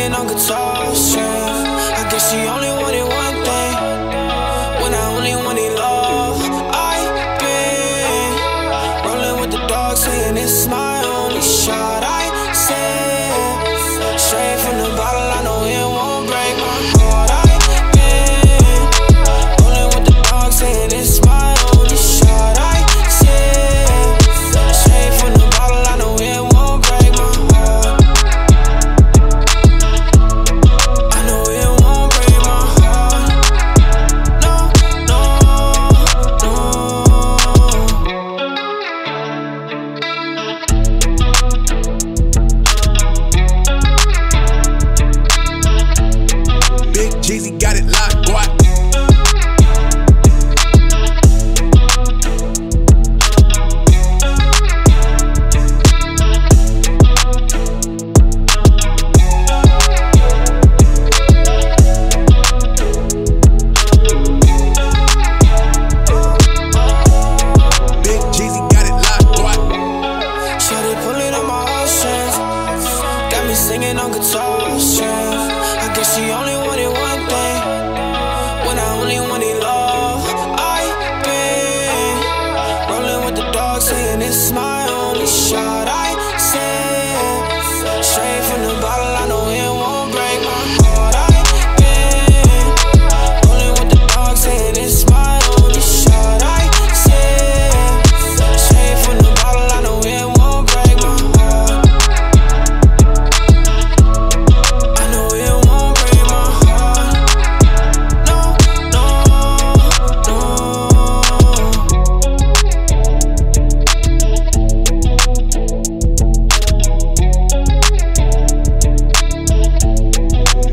singing on guitar strings. I guess she only wanted one thing when I only wanted love. I've been rolling with the dog, saying it's my only shot. I said straight from the bottle, I know it won't break my heart. I've been rolling with the dog, saying it's my only shot. I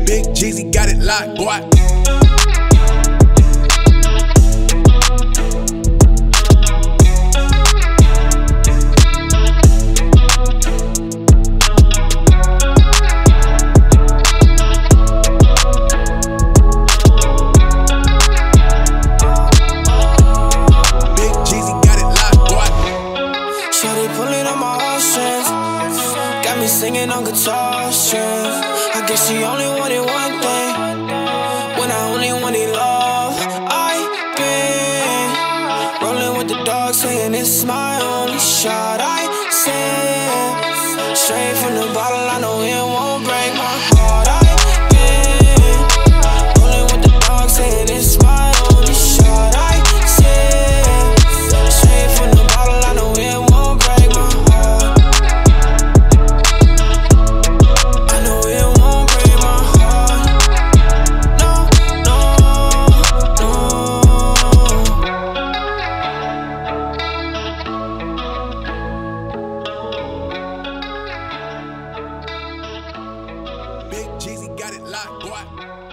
Big Jeezy got it locked, boy. Big Jeezy got it locked, boy. Shawty pulling on my oceans, got me singing on guitar strings. I guess she only wanted one thing when I only wanted love. I've been rolling with the dog, saying it's my only shot. I said straight from the bottle, I know it won't break my heart. I've been rolling with the dog, saying it's my only shot. I said straight from the bottle, I know it won't break my heart. I know it won't. Big Jeezy got it locked, boy. Got me singing on guitar strings. I guess she only wanted one thing when I only wanted love. I've been rolling with the dog, saying it's my only shot. I said straight from the bottle, I know it won't break my heart. I've been rolling with the dog, saying it's my only shot. I said straight from the bottle, I know it won't break my heart. Big Jeezy got it locked, boy.